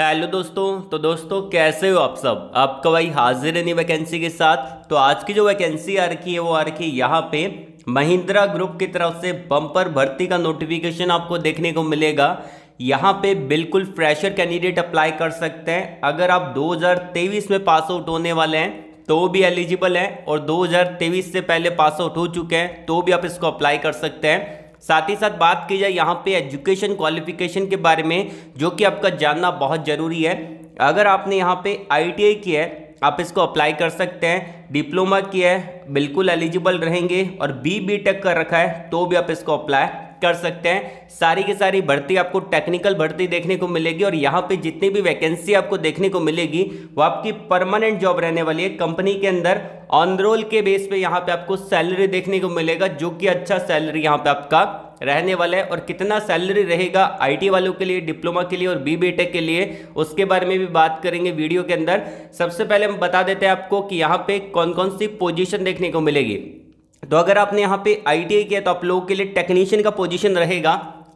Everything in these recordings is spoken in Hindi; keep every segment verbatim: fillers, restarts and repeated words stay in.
हेलो दोस्तों, तो दोस्तों कैसे हो आप सब। आपका भाई हाजिर है नई वैकेंसी के साथ। तो आज की जो वैकेंसी आ रखी है वो आ रखी है यहाँ पे महिंद्रा ग्रुप की तरफ से बम्पर भर्ती का नोटिफिकेशन आपको देखने को मिलेगा। यहाँ पे बिल्कुल फ्रेशर कैंडिडेट अप्लाई कर सकते हैं। अगर आप दो हज़ार तेईस में पास आउट होने वाले हैं तो भी एलिजिबल हैं, और दो हज़ार तेईस से पहले पास आउट हो चुके हैं तो भी आप इसको अप्लाई कर सकते हैं। साथ ही साथ बात की जाए यहाँ पे एजुकेशन क्वालिफिकेशन के बारे में, जो कि आपका जानना बहुत ज़रूरी है। अगर आपने यहाँ पे आई टी आई किया है आप इसको अप्लाई कर सकते हैं, डिप्लोमा किया है बिल्कुल एलिजिबल रहेंगे, और बी बी.टेक कर रखा है तो भी आप इसको अप्लाई कर सकते हैं। सारी की सारी भर्ती आपको टेक्निकल भर्ती देखने को मिलेगी, और यहाँ पे जितनी भी वैकेंसी आपको देखने को मिलेगी वो आपकी परमानेंट जॉब रहने वाली है। कंपनी के अंदर ऑन रोल के बेस पे यहाँ पे आपको सैलरी देखने को मिलेगा, जो कि अच्छा सैलरी यहाँ पे आपका रहने वाला है। और कितना सैलरी रहेगा आईटी वालों के लिए, डिप्लोमा के लिए और बी बी.टेक के लिए, उसके बारे में भी बात करेंगे वीडियो के अंदर। सबसे पहले हम बता देते हैं आपको कि यहाँ पे कौन कौन सी पोजीशन देखने को मिलेगी। तो अगर आपने यहाँ पे आई टी आई किया तो आप लोगों के लिए टेक्नीशियन का पोजीशन रहेगा।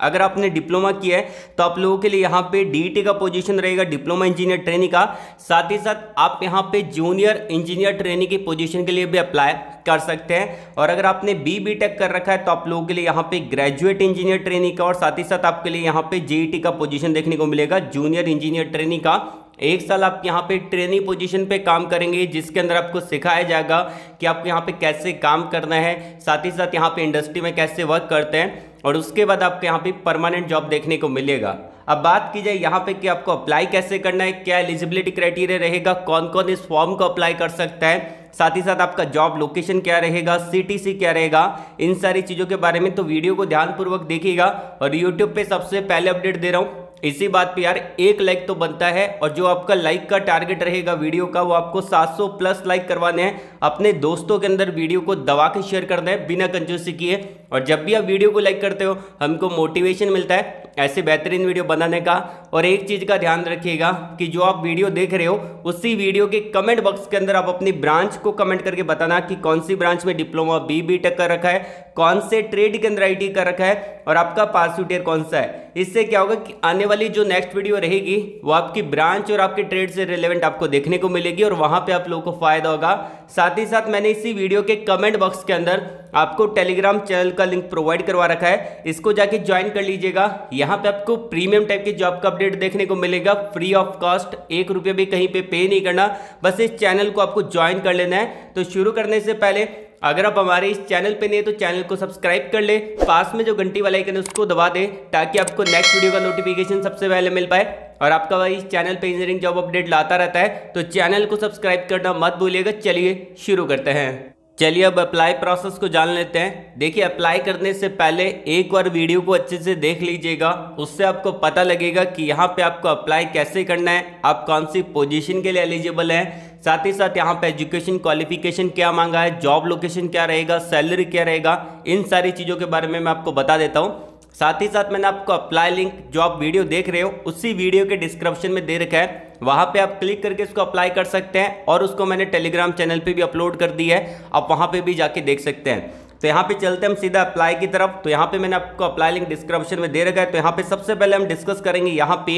अगर आपने डिप्लोमा किया है तो आप लोगों के लिए यहाँ पे डी ई टी का पोजीशन रहेगा, डिप्लोमा इंजीनियर ट्रेनिंग का। साथ ही साथ आप यहाँ पे जूनियर इंजीनियर ट्रेनिंग की पोजीशन के लिए भी अप्लाई कर सकते हैं। और अगर आपने बी बी.टेक कर रखा है तो आप लोगों के लिए यहाँ पे ग्रेजुएट इंजीनियर ट्रेनिंग का, और साथ ही साथ आपके लिए यहाँ पे जे ई टी का पोजीशन देखने को मिलेगा, जूनियर इंजीनियर ट्रेनिंग का। एक साल आप यहाँ पे ट्रेनिंग पोजीशन पे काम करेंगे, जिसके अंदर आपको सिखाया जाएगा कि आपको यहाँ पे कैसे काम करना है, साथ ही साथ यहाँ पे इंडस्ट्री में कैसे वर्क करते हैं, और उसके बाद आपको यहाँ पे परमानेंट जॉब देखने को मिलेगा। अब बात की जाए यहाँ पे कि आपको अप्लाई कैसे करना है, क्या एलिजिबिलिटी क्राइटेरिया रहेगा, कौन कौन इस फॉर्म को अप्लाई कर सकता है, साथ ही साथ आपका जॉब लोकेशन क्या रहेगा, सी टी सी क्या रहेगा, इन सारी चीज़ों के बारे में। तो वीडियो को ध्यानपूर्वक देखिएगा, और यूट्यूब पर सबसे पहले अपडेट दे रहा हूँ। इसी बात पे यार एक लाइक तो बनता है, और जो आपका लाइक का टारगेट रहेगा वीडियो का वो आपको सात सौ प्लस लाइक करवाने हैं। अपने दोस्तों के अंदर वीडियो को दबा के शेयर करना है बिना कंजूसी किए, और जब भी आप वीडियो को लाइक करते हो हमको मोटिवेशन मिलता है ऐसे बेहतरीन वीडियो बनाने का। और एक चीज़ का ध्यान रखिएगा कि जो आप वीडियो देख रहे हो उसी वीडियो के कमेंट बॉक्स के अंदर आप अपनी ब्रांच को कमेंट करके बताना कि कौन सी ब्रांच में डिप्लोमा बी बी.टेक कर रखा है, कौन से ट्रेड के अंदर आई टी कर रखा है, और आपका पास आउट ईयर कौन सा है। इससे क्या होगा कि आने वाली जो नेक्स्ट वीडियो रहेगी वो आपकी ब्रांच और आपके ट्रेड से रिलेवेंट आपको देखने को मिलेगी, और वहाँ पर आप लोगों को फायदा होगा। साथ ही साथ मैंने इसी वीडियो के कमेंट बॉक्स के अंदर आपको टेलीग्राम चैनल का लिंक प्रोवाइड करवा रखा है, इसको जाके ज्वाइन कर लीजिएगा। यहाँ पे आपको प्रीमियम टाइप की जॉब का अपडेट देखने को मिलेगा, फ्री ऑफ कॉस्ट, एक रुपये भी कहीं पे पे नहीं करना, बस इस चैनल को आपको ज्वाइन कर लेना है। तो शुरू करने से पहले अगर आप हमारे इस चैनल पे नहीं तो चैनल को सब्सक्राइब कर ले, पास में जो घंटी वाला आइकन है उसको दबा दे ताकि आपको नेक्स्ट वीडियो का नोटिफिकेशन सबसे पहले मिल पाए। और आपका भाई इस चैनल पे इंजीनियरिंग जॉब अपडेट लाता रहता है, तो चैनल को सब्सक्राइब करना मत भूलिएगा। चलिए शुरू करते हैं। चलिए अब अप्लाई प्रोसेस को जान लेते हैं। देखिए अप्लाई करने से पहले एक बार वीडियो को अच्छे से देख लीजिएगा, उससे आपको पता लगेगा कि यहाँ पे आपको अप्लाई कैसे करना है, आप कौन सी पोजीशन के लिए एलिजिबल हैं, साथ ही साथ यहाँ पे एजुकेशन क्वालिफिकेशन क्या मांगा है, जॉब लोकेशन क्या रहेगा, सैलरी क्या रहेगा, इन सारी चीज़ों के बारे में मैं आपको बता देता हूँ। साथ ही साथ मैंने आपको अप्लाई लिंक जो आप वीडियो देख रहे हो उसी वीडियो के डिस्क्रिप्शन में दे रखा है, वहाँ पे आप क्लिक करके इसको अप्लाई कर सकते हैं, और उसको मैंने टेलीग्राम चैनल पे भी अपलोड कर दी है, आप वहाँ पे भी जाके देख सकते हैं। तो यहाँ पे चलते हैं हम सीधा अप्लाई की तरफ। तो यहाँ पे मैंने आपको अप्लाई लिंक डिस्क्रिप्शन में दे रखा है। तो यहाँ पे सबसे पहले हम डिस्कस करेंगे यहाँ पे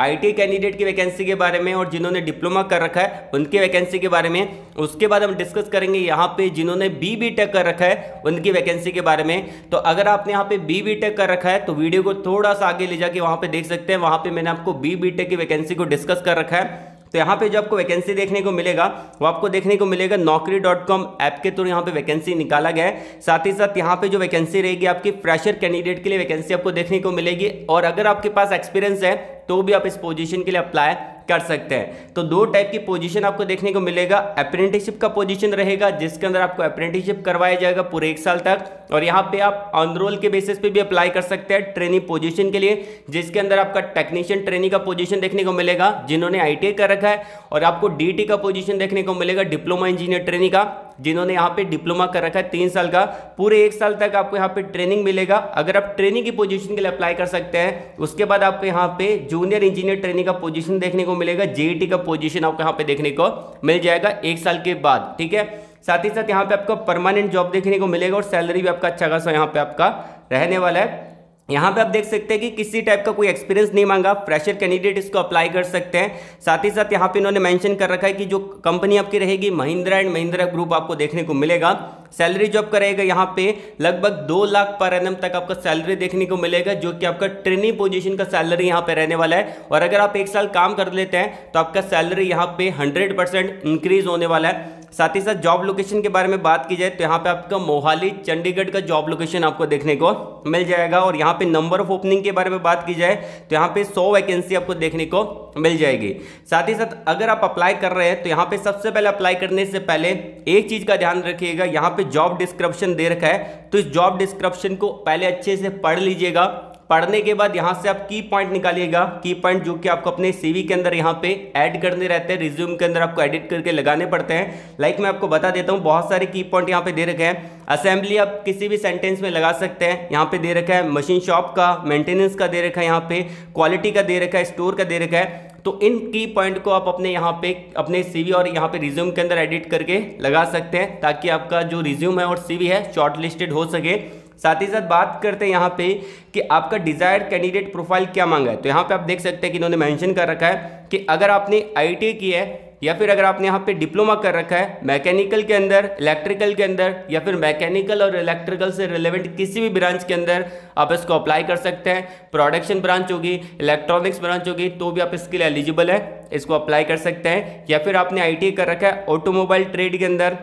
आई टी आई कैंडिडेट की वैकेंसी के बारे में, और जिन्होंने डिप्लोमा कर रखा है उनकी वैकेंसी के बारे में। उसके बाद हम डिस्कस करेंगे यहाँ पे जिन्होंने बी बी.टेक कर रखा है उनकी वैकेंसी के बारे में। तो अगर आपने यहाँ पे बी बी.टेक कर रखा है तो वीडियो को थोड़ा सा आगे ले जाके वहाँ पे देख सकते हैं, वहाँ पे मैंने आपको बी बी.टेक की वैकेंसी को डिस्कस कर रखा है। तो यहाँ पे जो आपको वैकेंसी देखने को मिलेगा वो आपको देखने को मिलेगा नौकरी डॉट कॉम ऐप के थ्रू यहाँ पे वैकेंसी निकाला गया है। साथ ही साथ यहाँ पे जो वैकेंसी रहेगी आपकी फ्रेशर कैंडिडेट के लिए वैकेंसी आपको देखने को मिलेगी, और अगर आपके पास एक्सपीरियंस है तो भी आप इस पोजीशन के लिए अप्लाई कर सकते हैं। तो दो टाइप की पोजीशन आपको देखने को मिलेगा। अप्रेंटिसशिप का पोजीशन रहेगा, जिसके अंदर आपको अप्रेंटिसशिप करवाया जाएगा पूरे एक साल तक, और यहाँ पे आप ऑन रोल के बेसिस पे भी अप्लाई कर सकते हैं ट्रेनिंग पोजीशन के लिए, जिसके अंदर आपका टेक्नीशियन ट्रेनिंग का पोजीशन देखने को मिलेगा जिन्होंने आई टी आई कर रखा है, और आपको डी ई टी का पोजीशन देखने को मिलेगा, डिप्लोमा इंजीनियर ट्रेनिंग का, जिन्होंने यहाँ पे डिप्लोमा कर रखा है तीन साल का। पूरे एक साल तक आपको यहाँ पे ट्रेनिंग मिलेगा। अगर आप ट्रेनिंग की पोजीशन के लिए अप्लाई कर सकते हैं। उसके बाद आपको यहाँ पे जूनियर इंजीनियर ट्रेनिंग का पोजीशन देखने को मिलेगा, जे ई टी का पोजीशन आपको यहाँ पे देखने को मिल जाएगा एक साल के बाद, ठीक है। साथ ही साथ यहाँ पे आपको परमानेंट जॉब देखने को मिलेगा, और सैलरी भी आपका अच्छा खासा यहाँ पे आपका रहने वाला है। यहाँ पे आप देख सकते हैं कि किसी टाइप का कोई एक्सपीरियंस नहीं मांगा, फ्रेशर कैंडिडेट इसको अप्लाई कर सकते हैं। साथ ही साथ यहाँ पे इन्होंने मेंशन कर रखा है कि जो कंपनी आपकी रहेगी महिंद्रा एंड महिंद्रा ग्रुप आपको देखने को मिलेगा। सैलरी जो आपका रहेगा यहाँ पे लगभग दो लाख पर एनम तक आपका सैलरी देखने को मिलेगा, जो कि आपका ट्रेनी पोजीशन का सैलरी यहाँ पे रहने वाला है। और अगर आप एक साल काम कर लेते हैं तो आपका सैलरी यहाँ पे हंड्रेड परसेंट इंक्रीज होने वाला है। साथ ही साथ जॉब लोकेशन के बारे में बात की जाए तो यहाँ पे आपका मोहाली चंडीगढ़ का जॉब लोकेशन आपको देखने को मिल जाएगा। और यहाँ पे नंबर ऑफ ओपनिंग के बारे में बात की जाए तो यहाँ पे सौ वैकेंसी आपको देखने को मिल जाएगी। साथ ही साथ अगर आप अप्लाई कर रहे हैं तो यहाँ पे सबसे पहले अप्लाई करने से पहले एक चीज़ का ध्यान रखिएगा, यहाँ पे जॉब डिस्क्रिप्शन दे रखा है तो इस जॉब डिस्क्रिप्शन को पहले अच्छे से पढ़ लीजिएगा। पढ़ने के बाद यहाँ से आप की पॉइंट निकालिएगा, की पॉइंट जो कि आपको अपने सीवी के अंदर यहाँ पे ऐड करने रहते हैं, रिज्यूम के अंदर आपको एडिट करके लगाने पड़ते हैं। लाइक मैं आपको बता देता हूँ, बहुत सारे की पॉइंट यहाँ पे दे रखे हैं। असेंबली आप किसी भी सेंटेंस में लगा सकते हैं, यहाँ पे दे रखा है मशीन शॉप का, मेंटेनेंस का दे रखा है, यहाँ पे क्वालिटी का दे रखा है, स्टोर का दे रखा है। तो इन की पॉइंट को आप अपने यहाँ पे अपने सीवी और यहाँ पे रिज्यूम के अंदर एडिट करके लगा सकते हैं, ताकि आपका जो रिज्यूम है और सीवी है शॉर्ट लिस्टेड हो सके। साथ ही साथ बात करते हैं यहाँ पे कि आपका डिजायर्ड कैंडिडेट प्रोफाइल क्या मांगा है। तो यहाँ पे आप देख सकते हैं कि इन्होंने मेंशन कर रखा है कि अगर आपने आई टी आई की है या फिर अगर आपने यहाँ पे डिप्लोमा कर रखा है मैकेनिकल के अंदर, इलेक्ट्रिकल के अंदर, या फिर मैकेनिकल और इलेक्ट्रिकल से रिलेवेंट किसी भी ब्रांच के अंदर आप इसको अप्लाई कर सकते हैं। प्रोडक्शन ब्रांच होगी, इलेक्ट्रॉनिक्स ब्रांच होगी, तो भी आप इसके लिए एलिजिबल है, इसको अप्लाई कर सकते हैं। या फिर आपने आई टी आई कर रखा है ऑटोमोबाइल ट्रेड के अंदर,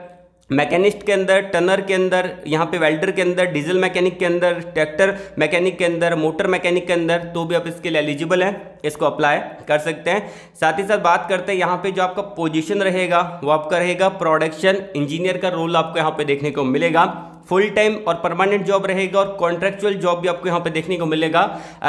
मैकेनिस्ट के अंदर, टनर के अंदर, यहाँ पे वेल्डर के अंदर, डीजल मैकेनिक के अंदर, ट्रैक्टर मैकेनिक के अंदर, मोटर मैकेनिक के अंदर, तो भी आप इसके लिए एलिजिबल हैं, इसको अप्लाई कर सकते हैं। साथ ही साथ बात करते हैं यहाँ पे जो आपका पोजीशन रहेगा वो आपका रहेगा प्रोडक्शन इंजीनियर का रोल आपको यहाँ पे देखने को मिलेगा। फुल टाइम और परमानेंट जॉब रहेगा और कॉन्ट्रैक्चुअल जॉब भी आपको यहाँ पे देखने को मिलेगा।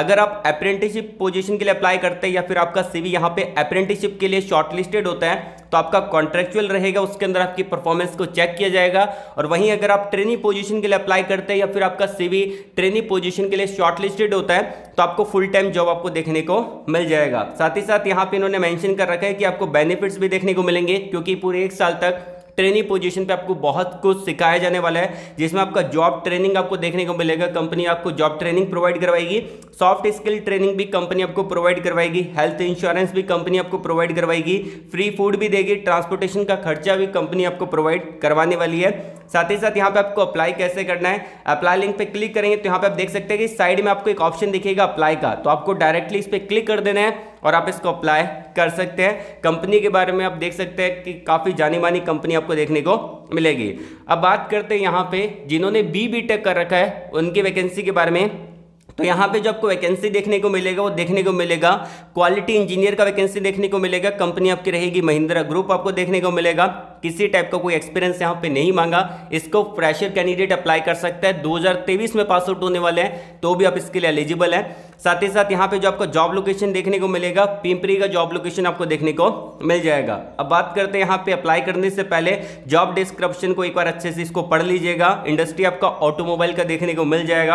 अगर आप अप्रेंटिसशिप पोजीशन के लिए अप्लाई करते हैं या फिर आपका सीवी यहाँ पे अप्रेंटिसशिप के लिए शॉर्टलिस्टेड होता है तो आपका कॉन्ट्रैक्चुअल रहेगा, उसके अंदर आपकी परफॉर्मेंस को चेक किया जाएगा। और वहीं अगर आप ट्रेनी पोजीशन के लिए अप्लाई करते हैं या फिर आपका सीवी ट्रेनी पोजीशन के लिए शॉर्टलिस्टेड होता है तो आपको फुल टाइम जॉब आपको देखने को मिल जाएगा। साथ ही साथ यहाँ पे इन्होंने मेंशन कर रखा है कि आपको बेनिफिट्स भी देखने को मिलेंगे, क्योंकि पूरे एक साल तक ट्रेनी पोजीशन पे आपको बहुत कुछ सिखाया जाने वाला है, जिसमें आपका जॉब ट्रेनिंग आपको देखने को मिलेगा। कंपनी आपको जॉब ट्रेनिंग प्रोवाइड करवाएगी, सॉफ्ट स्किल ट्रेनिंग भी कंपनी आपको प्रोवाइड करवाएगी, हेल्थ इंश्योरेंस भी कंपनी आपको प्रोवाइड करवाएगी, फ्री फूड भी देगी, ट्रांसपोर्टेशन का खर्चा भी कंपनी आपको प्रोवाइड करवाने वाली है। साथ ही साथ यहाँ पे आपको अप्लाई कैसे करना है, अप्लाई लिंक पे क्लिक करेंगे तो यहाँ पे आप देख सकते हैं कि साइड में आपको एक ऑप्शन दिखेगा अप्लाई का, तो आपको डायरेक्टली इस पर क्लिक कर देना है और आप इसको अप्लाई कर सकते हैं। कंपनी के बारे में आप देख सकते हैं कि काफ़ी जानी मानी कंपनी आपको देखने को मिलेगी। अब बात करते हैं यहाँ पे जिन्होंने बी बी टेक कर रखा है उनकी वैकेंसी के बारे में। तो यहाँ पे जो आपको वैकेंसी देखने को मिलेगा वो देखने को मिलेगा क्वालिटी इंजीनियर का वैकेंसी देखने को मिलेगा। कंपनी आपकी रहेगी महिंद्रा ग्रुप आपको देखने को मिलेगा। किसी टाइप का कोई एक्सपीरियंस यहाँ पे नहीं मांगा, इसको फ्रेशर कैंडिडेट अप्लाई कर सकता है। दो हज़ार तेईस में पास आउट होने वाले हैं तो भी आप इसके लिए एलिजिबल हैं। साथ ही साथ यहाँ पे जो आपको जॉब लोकेशन देखने को मिलेगा पिंपरी का जॉब लोकेशन आपको देखने को मिल जाएगा। अब बात करते हैं यहाँ पे अप्लाई करने से पहले जॉब डिस्क्रिप्शन को एक बार अच्छे से इसको पढ़ लीजिएगा। इंडस्ट्री आपका ऑटोमोबाइल का देखने को मिल जाएगा।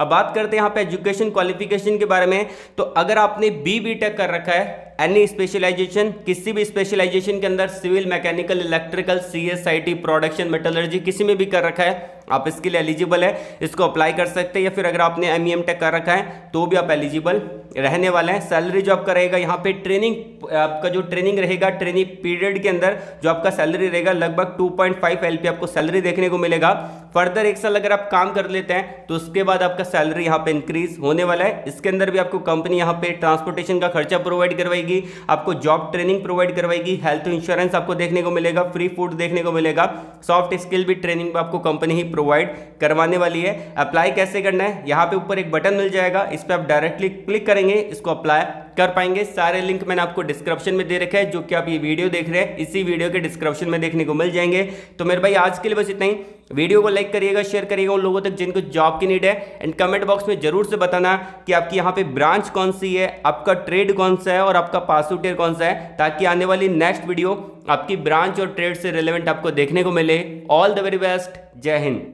अब बात करते हैं यहाँ पे एजुकेशन क्वालिफिकेशन के बारे में। तो अगर आपने बी बी टेक कर रखा है एनी स्पेशलाइजेशन, किसी भी स्पेशलाइजेशन के अंदर civil, mechanical, electrical, C S I T, production, metallurgy किसी में भी कर रखा है आप इसके लिए एलिजिबल है, इसको अप्लाई कर सकते हैं। या फिर अगर आपने एम ई एम टेक कर रखा है तो भी आप एलिजिबल रहने वाले हैं। सैलरी जो आपका रहेगा यहाँ पे ट्रेनिंग आपका जो ट्रेनिंग रहेगा ट्रेनिंग पीरियड के अंदर जो आपका सैलरी रहेगा लगभग two point five L P आपको सैलरी देखने को मिलेगा। फर्दर एक साल अगर आप काम कर लेते हैं तो उसके बाद आपका सैलरी यहाँ पे इंक्रीज होने वाला है। इसके अंदर भी आपको कंपनी यहाँ पे ट्रांसपोर्टेशन का खर्चा प्रोवाइड करवाएगी, आपको जॉब ट्रेनिंग प्रोवाइड करवाएगी, हेल्थ इंश्योरेंस आपको देखने को मिलेगा, फ्री फूड देखने को मिलेगा, सॉफ्ट स्किल भी ट्रेनिंग आपको कंपनी ही प्रोवाइड करवाने वाली है। अप्लाई कैसे करना है, यहाँ पे ऊपर एक बटन मिल जाएगा, इस पर आप डायरेक्टली क्लिक करेंगे, इसको अप्लाई कर पाएंगे। सारे लिंक मैंने आपको डिस्क्रिप्शन में दे रखा है, जो कि आप ये वीडियो देख रहे हैं इसी वीडियो के डिस्क्रिप्शन में देखने को मिल जाएंगे। तो मेरे भाई आज के लिए बस इतना ही। वीडियो को लाइक करिएगा, शेयर करिएगा उन लोगों तक जिनको जॉब की नीड है। एंड कमेंट बॉक्स में जरूर से बताना कि आपकी यहाँ पे ब्रांच कौन सी है, आपका ट्रेड कौन सा है और आपका पास आउट ईयर कौन सा है, ताकि आने वाली नेक्स्ट वीडियो आपकी ब्रांच और ट्रेड से रिलेवेंट आपको देखने को मिले। ऑल द वेरी बेस्ट, जय हिंद।